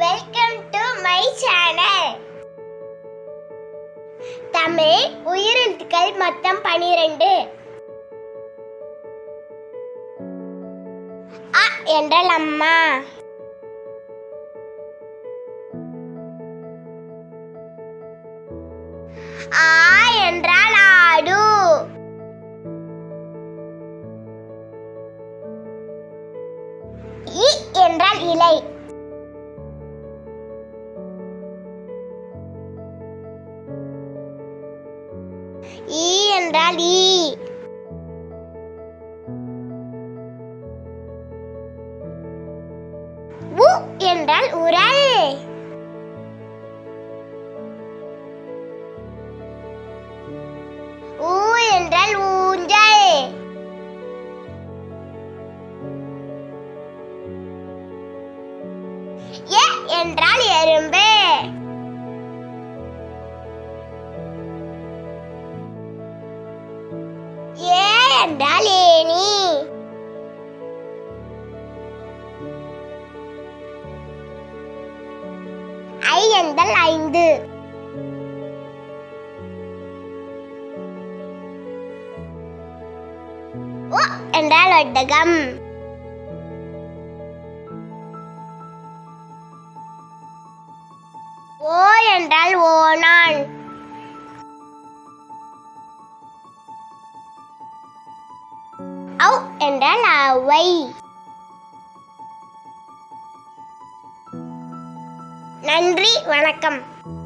Welcome to my channel. Tamil Uyir Eluthukkal Mattam 12. A என்றால் அம்மா. ஆ என்றால் ஆடு. இ என்றால் இலை. E என்றால் ஈ. உ என்றால் உரல். ஊ என்றால் ஊஞ்சல். எ என்றால் எறும்பு. என்றால் ஏணி. ஐ என்றால் ஐந்து. உ என்றால் ஒட்டகம். ஓ என்றால் ஓணான். Au என்றால் அவை. நன்றி, வணக்கம்.